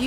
Do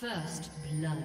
First blood.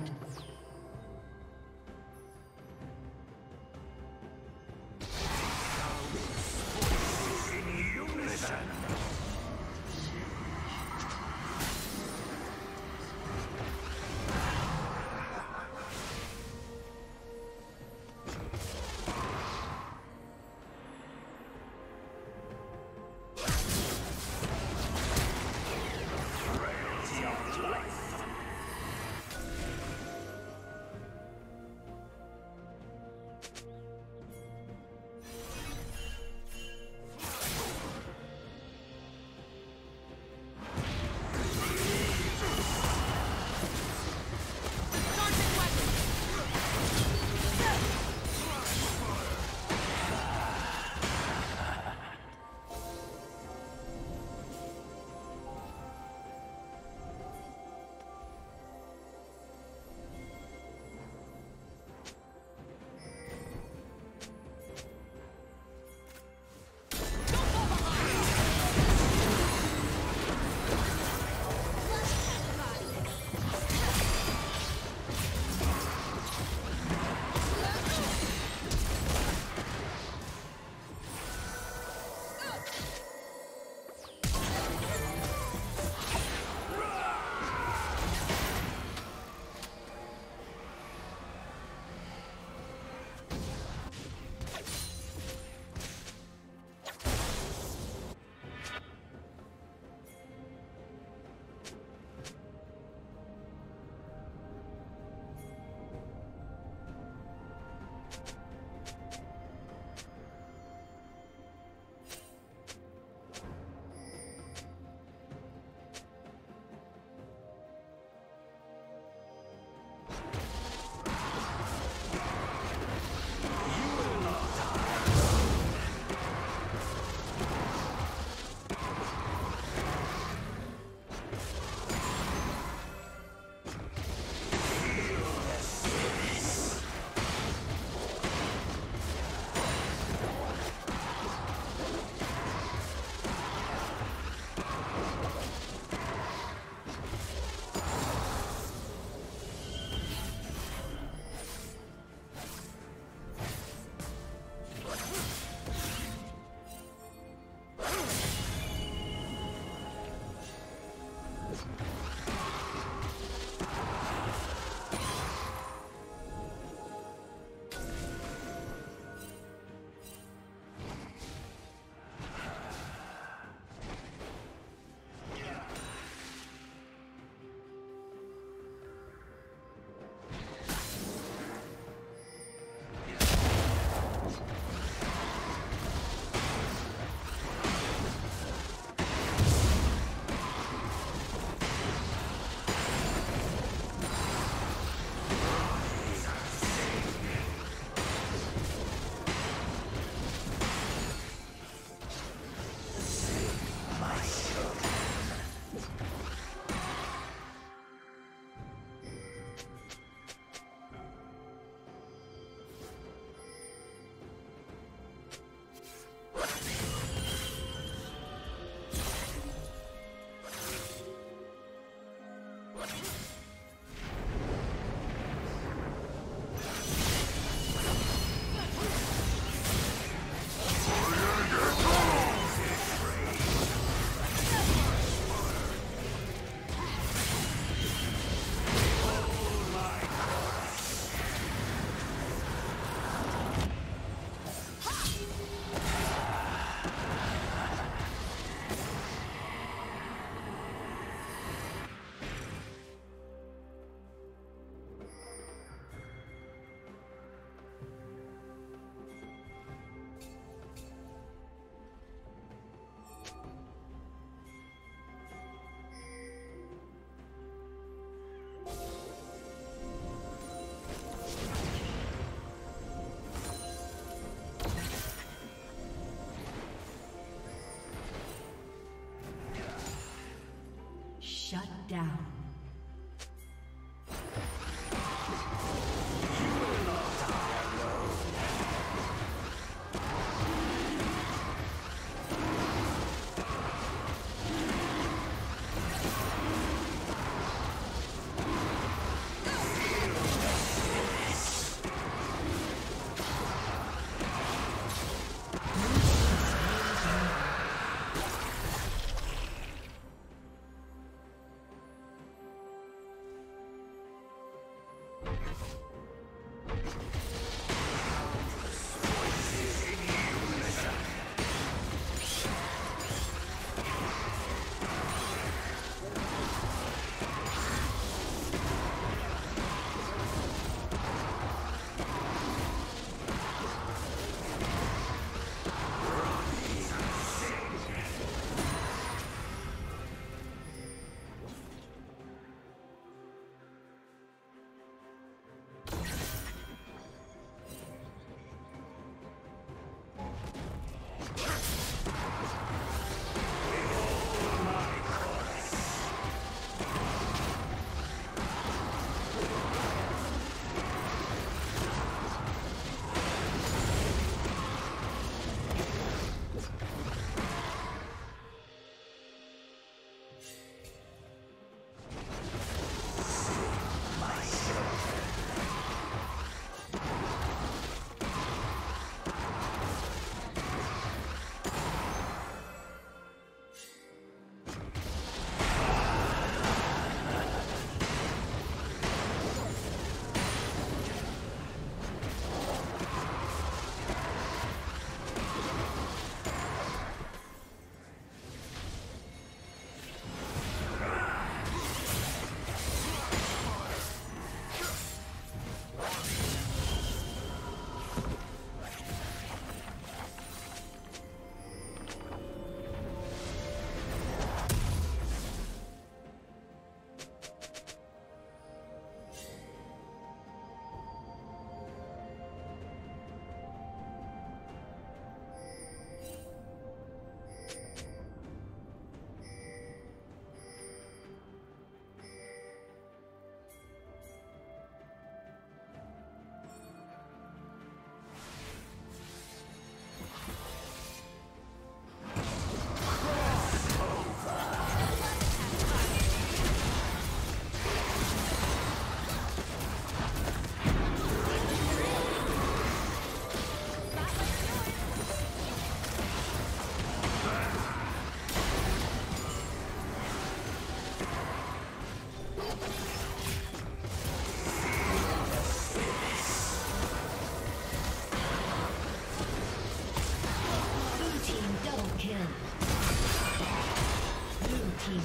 Shut down.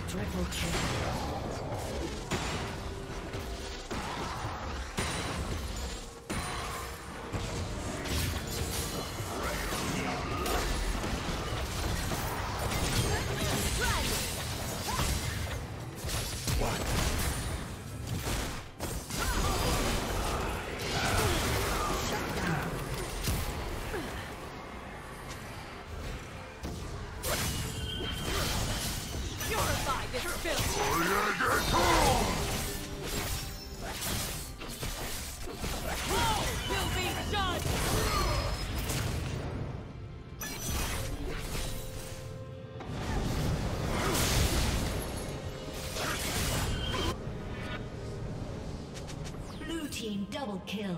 Triple kill. Double kill.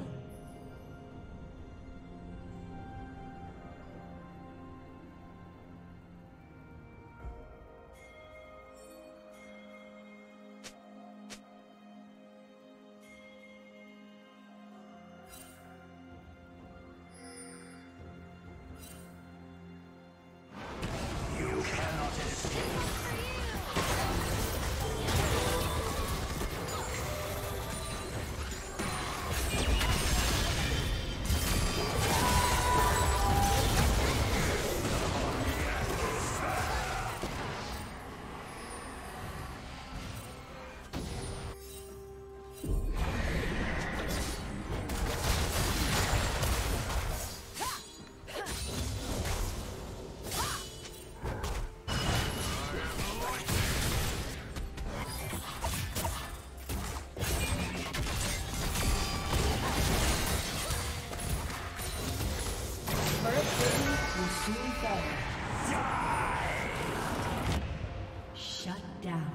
will soon fall. Die! Shut down.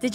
Did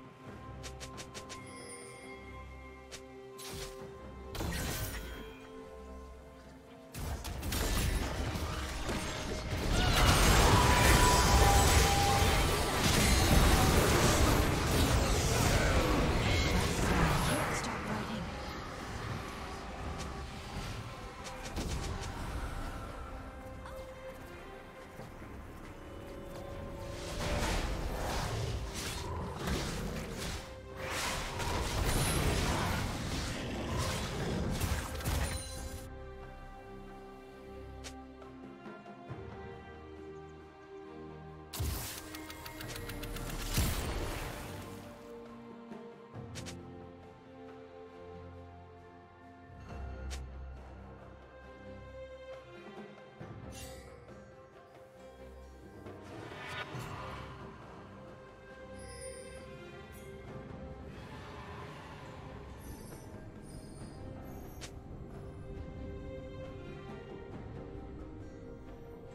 Blue team's turret has been destroyed. Red team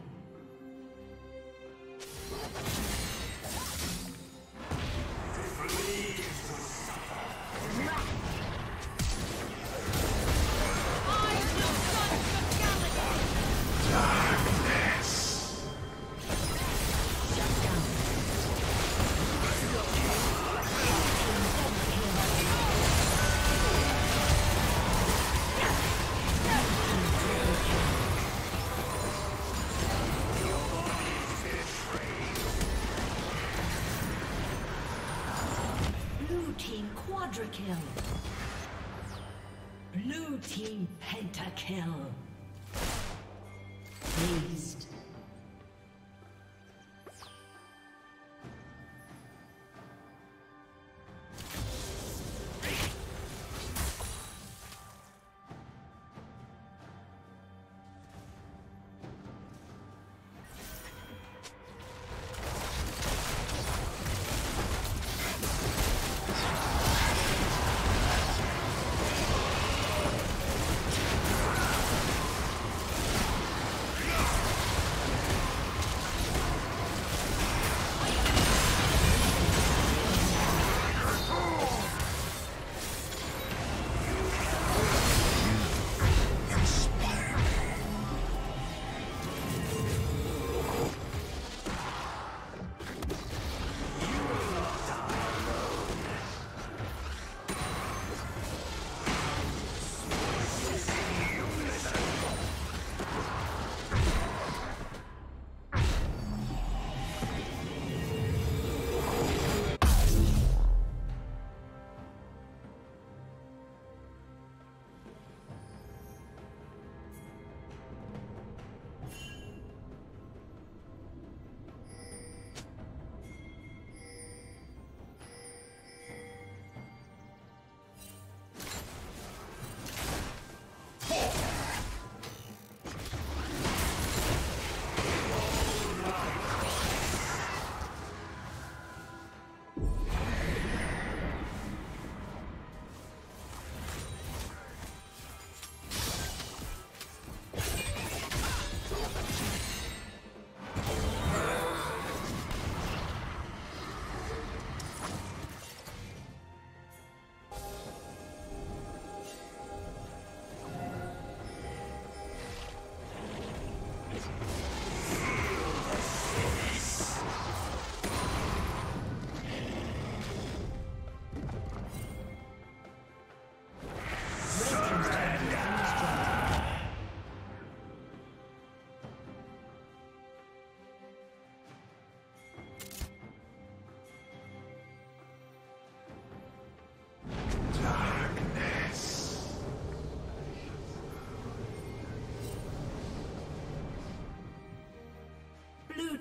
Kill. Blue team pentakill. Pleased.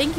Thank